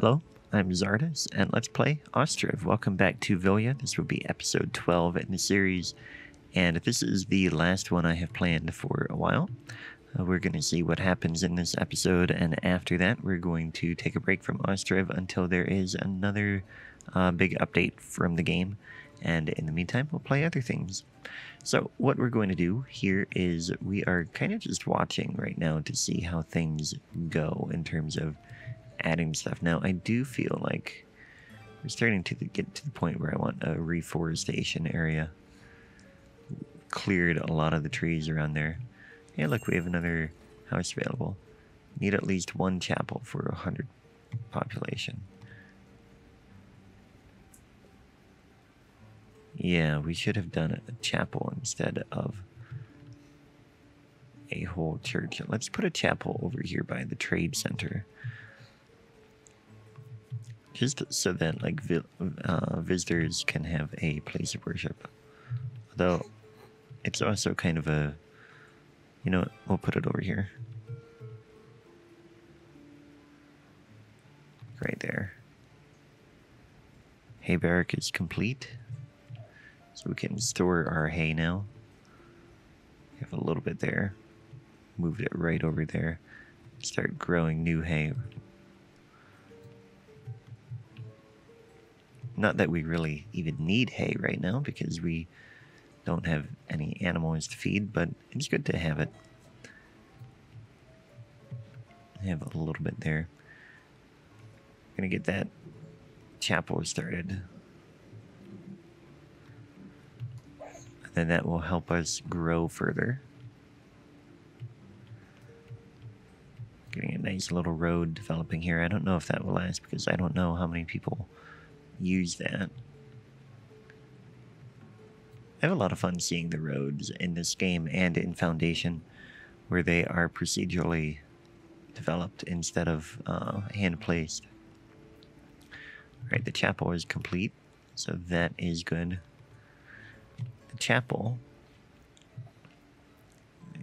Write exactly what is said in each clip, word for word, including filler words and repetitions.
Hello, I'm Czardus, and let's play Ostriv. Welcome back to Vilya. This will be episode twelve in the series, and this is the last one I have planned for a while. Uh, we're going to see what happens in this episode, and after that, we're going to take a break from Ostriv until there is another uh, big update from the game, and in the meantime, we'll play other things. So what we're going to do here is we are kind of just watching right now to see how things go in terms of adding stuff. Now, I do feel like we're starting to get to the point where I want a reforestation area. Cleared a lot of the trees around there. Hey, look, we have another house available. Need at least one chapel for one hundred population. Yeah, we should have done a chapel instead of a whole church. Let's put a chapel over here by the trade center. Just so that like vi uh, visitors can have a place of worship. Although, it's also kind of a, you know, we'll put it over here. Right there. Hay barrack is complete. So we can store our hay now. We have a little bit there. Moved it right over there. Start growing new hay. Not that we really even need hay right now because we don't have any animals to feed, but it's good to have it. I have a little bit there. I'm gonna get that chapel started. And then that will help us grow further. Getting a nice little road developing here. I don't know if that will last because I don't know how many people use that. I have a lot of fun seeing the roads in this game and in Foundation where they are procedurally developed instead of uh, hand-placed. Alright, the chapel is complete, so that is good. The chapel,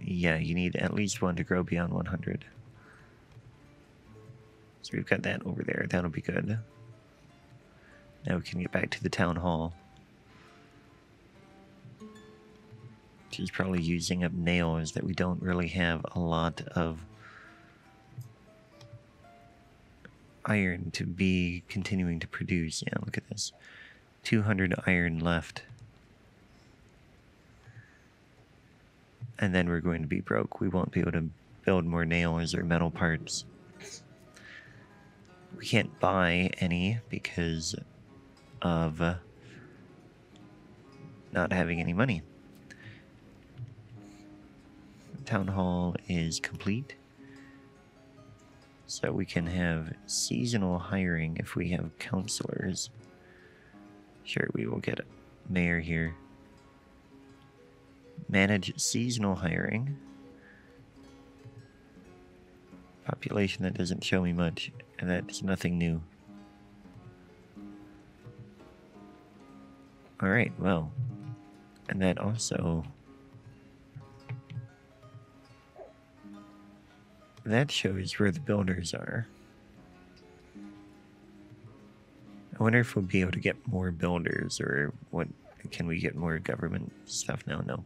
yeah, you need at least one to grow beyond one hundred. So we've got that over there, that'll be good. Now we can get back to the town hall. She's probably using up nails that we don't really have a lot of iron to be continuing to produce. Yeah, look at this. two hundred iron left. And then we're going to be broke. We won't be able to build more nails or metal parts. We can't buy any because of uh, not having any money. Town hall is complete, so we can have seasonal hiring if we have counselors. Sure, we will get a mayor here. Manage seasonal hiring. Population, that doesn't show me much, and that's nothing new. All right, well, and that also, that shows where the builders are. I wonder if we'll be able to get more builders, or what, can we get more government stuff now? No.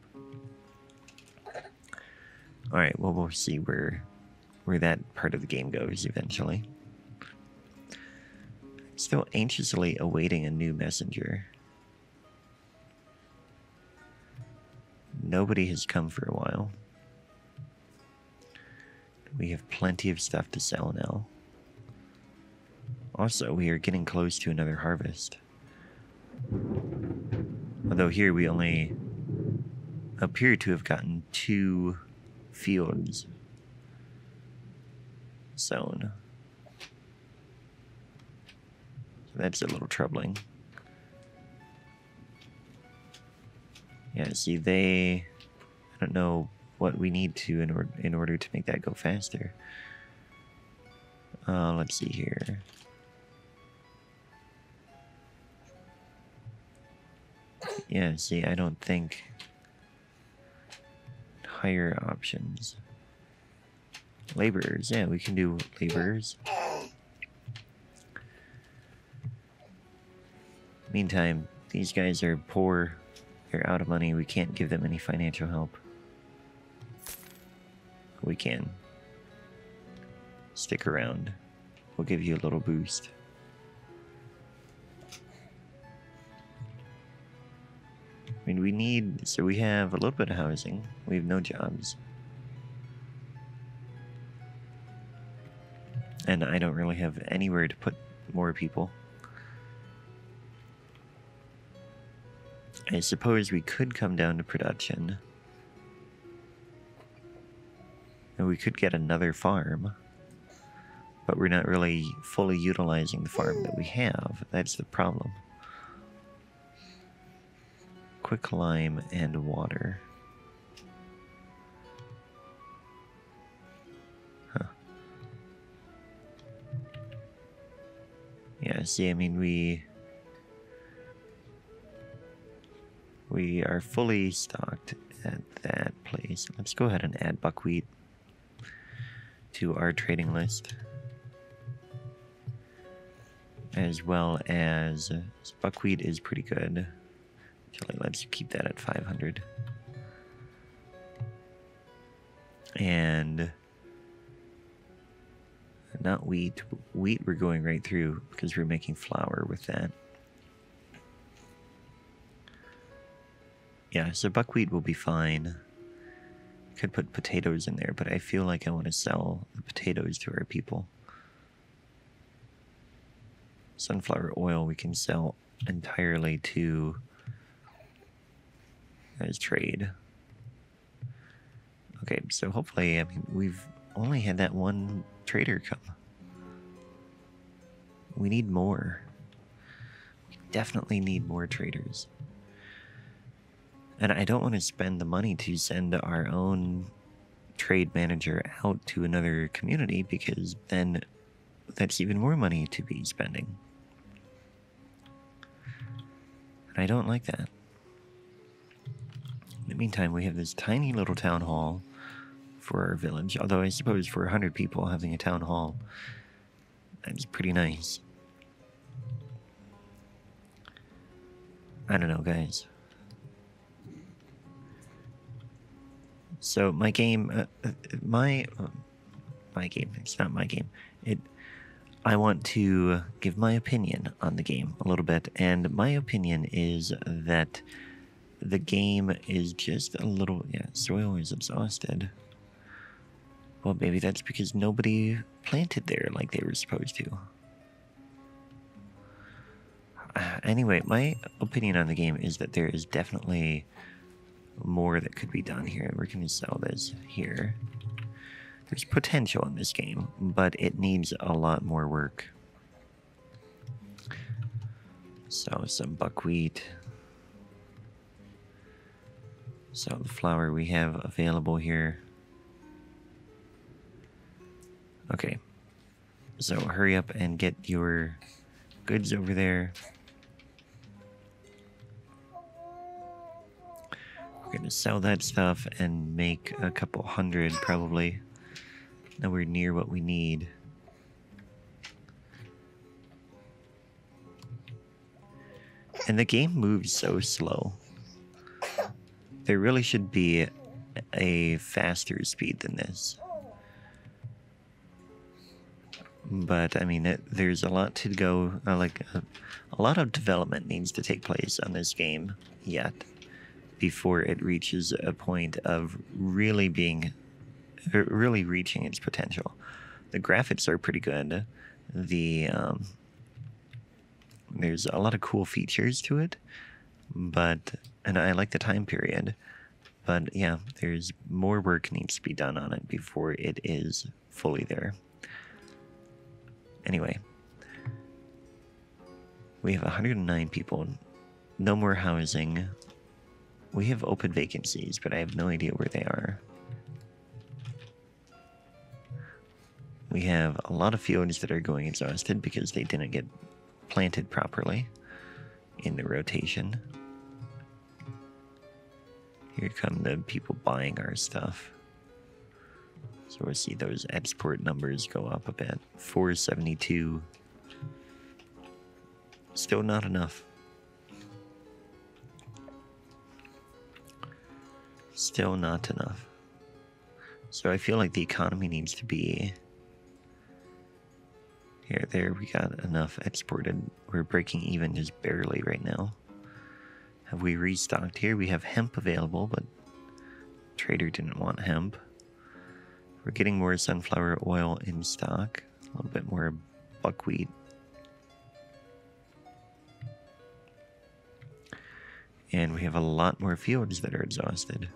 All right, well, we'll see where where that part of the game goes eventually. Still anxiously awaiting a new messenger. Nobody has come for a while. We have plenty of stuff to sell now. Also, we are getting close to another harvest. Although here we only appear to have gotten two fields sown. So that's a little troubling. Yeah, see, they, I don't know what we need to in, or in order to make that go faster. Uh, let's see here. Yeah, see, I don't think higher options. Laborers, yeah, we can do laborers. Meantime, these guys are poor. They're out of money. We can't give them any financial help. We can. Stick around. We'll give you a little boost. I mean, we need... So we have a little bit of housing. We have no jobs. And I don't really have anywhere to put more people. I suppose we could come down to production. And we could get another farm. But we're not really fully utilizing the farm that we have. That's the problem. Quicklime and water. Huh. Yeah, see, I mean, we... We are fully stocked at that place. Let's go ahead and add buckwheat to our trading list. As well as buckwheat is pretty good. Actually, let's keep that at five hundred. And not wheat. Wheat we're going right through because we're making flour with that. Yeah, so buckwheat will be fine. Could put potatoes in there, but I feel like I want to sell the potatoes to our people. Sunflower oil we can sell entirely to as trade. Okay, so hopefully, I mean, we've only had that one trader come. We need more. We definitely need more traders. And I don't want to spend the money to send our own trade manager out to another community, because then that's even more money to be spending. And I don't like that. In the meantime, we have this tiny little town hall for our village. Although I suppose for one hundred people having a town hall, that's pretty nice. I don't know, guys. So my game, uh, my, uh, my game, it's not my game. It, I want to give my opinion on the game a little bit. And my opinion is that the game is just a little, yeah, soil is exhausted. Well, maybe that's because nobody planted there like they were supposed to. Uh, anyway, my opinion on the game is that there is definitely more that could be done here. We're going to sell this here. There's potential in this game, but it needs a lot more work. So some buckwheat. So the flour we have available here. Okay. So hurry up and get your goods over there. Gonna sell that stuff and make a couple hundred, probably. Nowhere near what we need. And the game moves so slow. There really should be a faster speed than this. But I mean, it, there's a lot to go, uh, like uh, a lot of development needs to take place on this game yet, before it reaches a point of really being, really reaching its potential. The graphics are pretty good. The um, there's a lot of cool features to it, but and I like the time period. But yeah, there's more work needs to be done on it before it is fully there. Anyway, we have one hundred nine people. No more housing. We have open vacancies, but I have no idea where they are. We have a lot of fields that are going exhausted because they didn't get planted properly in the rotation. Here come the people buying our stuff. So we'll see those export numbers go up a bit. four seventy-two. Still not enough. still not enough. So I feel like the economy needs to be... Here, there, we got enough exported. We're breaking even just barely right now. Have we restocked here? We have hemp available, but trader didn't want hemp. We're getting more sunflower oil in stock. A little bit more buckwheat. And we have a lot more fields that are exhausted.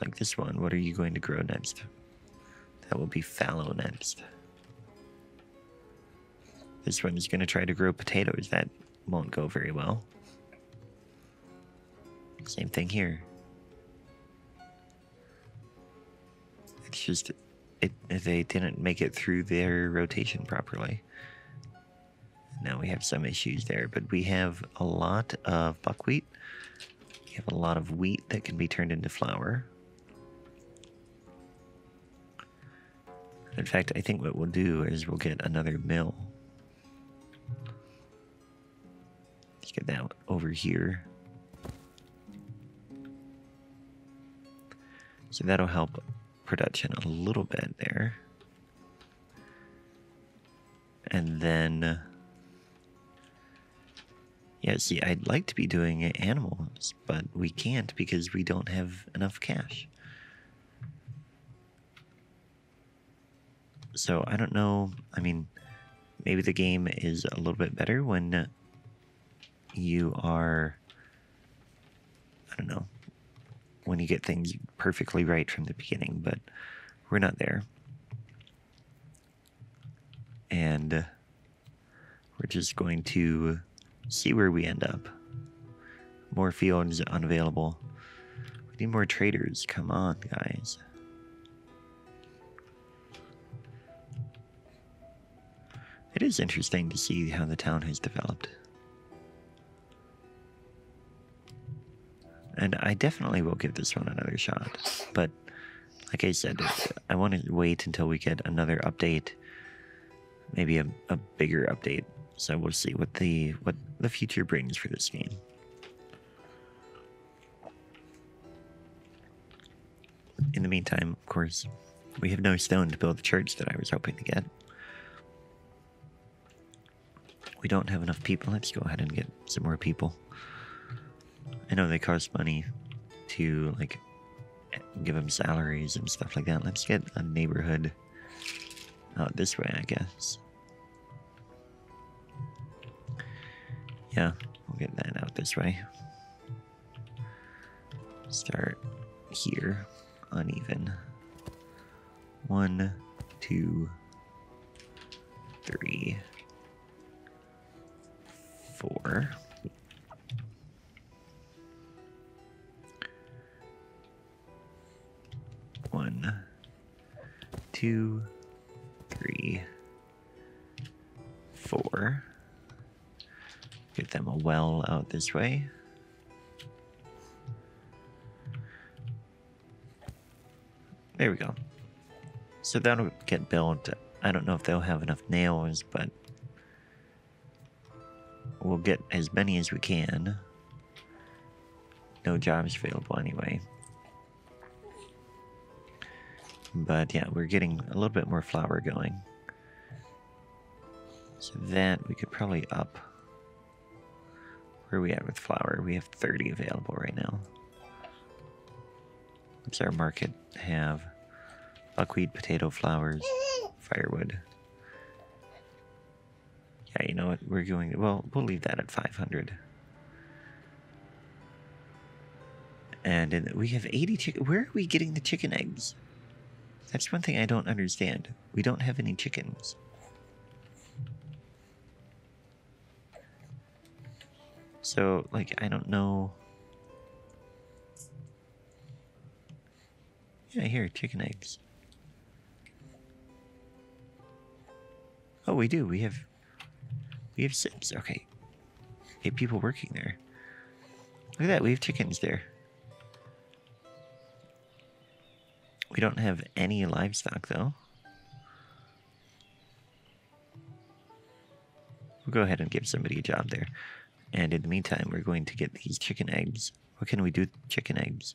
Like this one, what are you going to grow next? That will be fallow next. This one is going to try to grow potatoes. That won't go very well. Same thing here. It's just it, they didn't make it through their rotation properly. Now we have some issues there, but we have a lot of buckwheat. We have a lot of wheat that can be turned into flour. In fact, I think what we'll do is we'll get another mill. Let's get that over here. So that'll help production a little bit there. And then... yeah, see, I'd like to be doing animals, but we can't because we don't have enough cash. So I don't know. I mean, maybe the game is a little bit better when you are, I don't know, when you get things perfectly right from the beginning, but we're not there. And we're just going to... see where we end up. More fields unavailable. We need more traders. Come on, guys. It is interesting to see how the town has developed. And I definitely will give this one another shot. But, like I said, I want to wait until we get another update. Maybe a, a bigger update. So we'll see what the what the future brings for this game. In the meantime, of course, we have no stone to build the church that I was hoping to get. We don't have enough people. Let's go ahead and get some more people. I know they cost money to like give them salaries and stuff like that. Let's get a neighborhood out this way, I guess. Yeah, we'll get that out this way. Start here, uneven. One, two, three, four. One, two, three, four. Get them a well out this way. There we go. So that'll get built. I don't know if they'll have enough nails, but we'll get as many as we can. No jobs available anyway. But yeah, we're getting a little bit more flour going. So that we could probably up. Where are we at with flour? We have thirty available right now. What's our market have? Buckwheat, potato, flowers, firewood. Yeah, you know what? We're going... well, we'll leave that at five hundred. And in, we have eighty chicken... where are we getting the chicken eggs? That's one thing I don't understand. We don't have any chickens. So, like, I don't know. Yeah, here, chicken eggs. Oh, we do. We have, we have six. Okay. Hey, people working there. Look at that. We have chickens there. We don't have any livestock, though. We'll go ahead and give somebody a job there. And in the meantime, we're going to get these chicken eggs What can we do? Chicken eggs.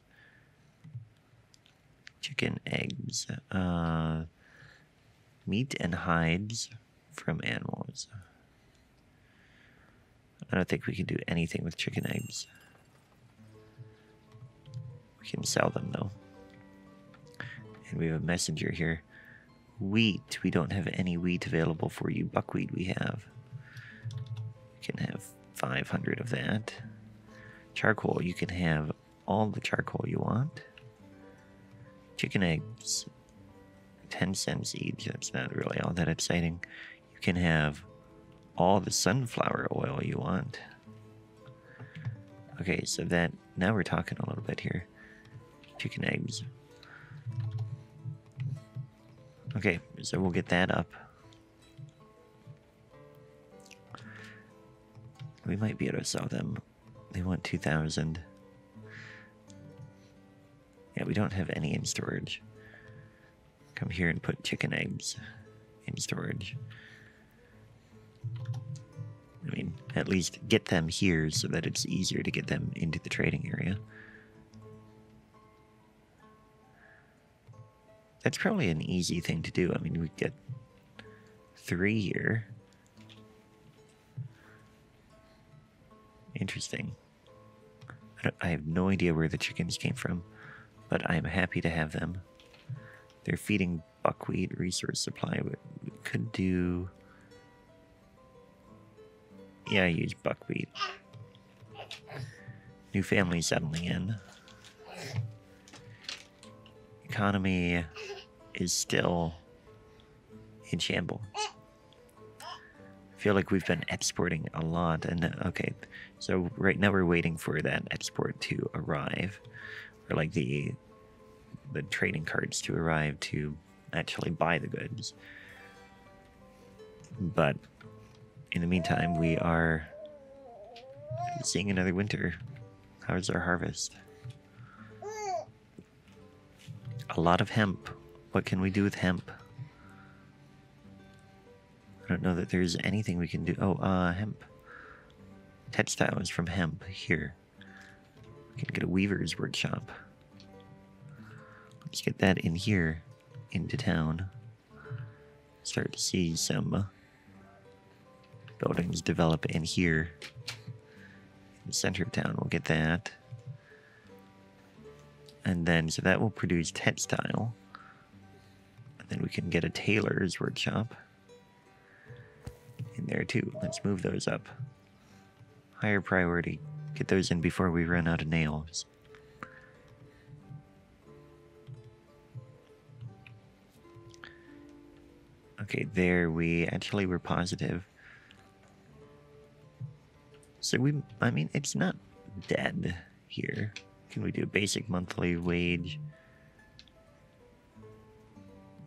Chicken eggs. Uh, meat and hides from animals. I don't think we can do anything with chicken eggs. We can sell them, though. And we have a messenger here. Wheat. We don't have any wheat available for you. Buckwheat we have. We can have five hundred of that. Charcoal. You can have all the charcoal you want. Chicken eggs. ten cents each. That's not really all that exciting. You can have all the sunflower oil you want. Okay, so that... Now we're talking a little bit here. Chicken eggs. Okay, so we'll get that up. We might be able to sell them. They want two thousand. Yeah, we don't have any in storage. Come here and put chicken eggs in storage. I mean, at least get them here so that it's easier to get them into the trading area. That's probably an easy thing to do. I mean, we get three here. Interesting. I, don't, I have no idea where the chickens came from, but I'm happy to have them. They're feeding buckwheat resource supply. We could do... Yeah, I use buckwheat. New family settling in. Economy is still in shambles. I feel like we've been exporting a lot. And okay, so right now we're waiting for that export to arrive. Or like the, the trading cards to arrive to actually buy the goods. But... in the meantime, we are seeing another winter. How is our harvest? A lot of hemp. What can we do with hemp? I don't know that there's anything we can do. Oh, uh, hemp. Textiles from hemp here. We can get a weaver's workshop. Let's get that in here, into town. Start to see some... buildings develop in here. In the center of town, we'll get that. And then, so that will produce textile. And then we can get a tailor's workshop in there too. Let's move those up. Higher priority. Get those in before we run out of nails. Okay, there we actually were positive. So we, I mean, it's not dead here. Can we do a basic monthly wage?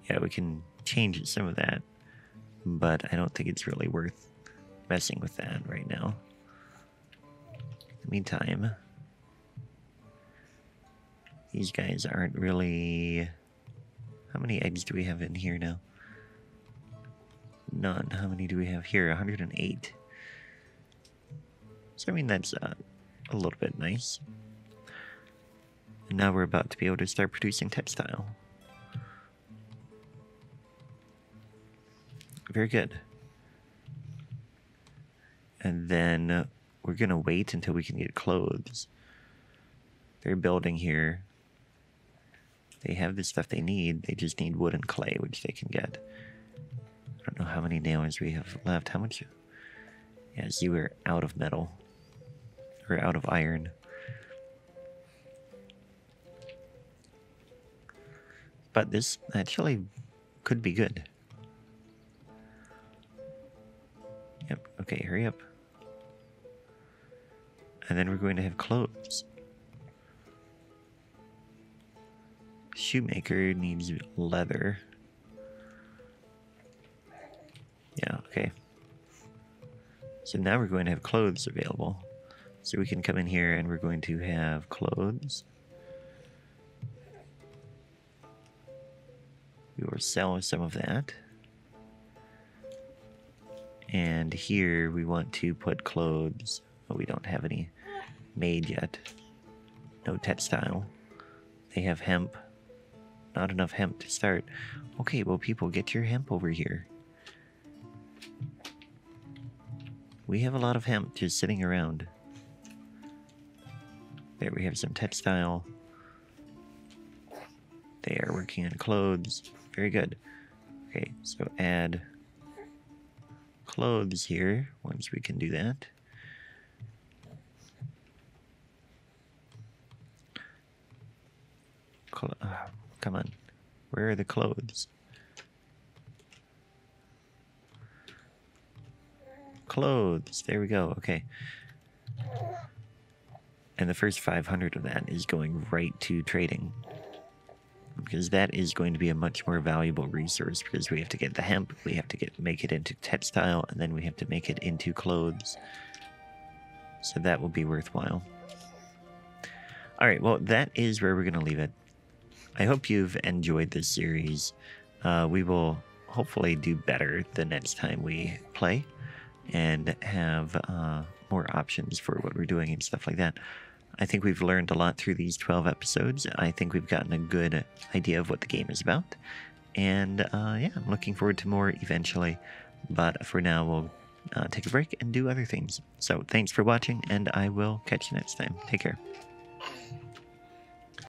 Yeah, we can change some of that, but I don't think it's really worth messing with that right now. In the meantime, these guys aren't really... How many eggs do we have in here now? None. How many do we have here? one hundred eight. So, I mean, that's uh, a little bit nice. And now we're about to be able to start producing textile. Very good. And then we're going to wait until we can get clothes. They're building here. They have the stuff they need. They just need wood and clay, which they can get. I don't know how many nails we have left. How much? Yeah, see, we're out of metal. We're out of iron. But this actually could be good. Yep, okay, hurry up. And then we're going to have clothes. Shoemaker needs leather. Yeah, okay. So now we're going to have clothes available. So we can come in here and we're going to have clothes. We will sell some of that. And here we want to put clothes. Oh, we don't have any made yet. no textile. They have hemp. Not enough hemp to start. Okay, well, people, get your hemp over here. We have a lot of hemp just sitting around. There, we have some textile. They are working on clothes. Very good. Okay, so add clothes here once we can do that. Cl oh, come on. Where are the clothes? Clothes. There we go. Okay. And the first five hundred of that is going right to trading, because that is going to be a much more valuable resource, because we have to get the hemp, we have to get make it into textile, and then we have to make it into clothes. So that will be worthwhile. Alright, well, that is where we're going to leave it. I hope you've enjoyed this series. Uh, we will hopefully do better the next time we play and have uh, more options for what we're doing and stuff like that. I think we've learned a lot through these twelve episodes. I think we've gotten a good idea of what the game is about. And uh, yeah, I'm looking forward to more eventually. But for now, we'll uh, take a break and do other things. So thanks for watching, and I will catch you next time. Take care.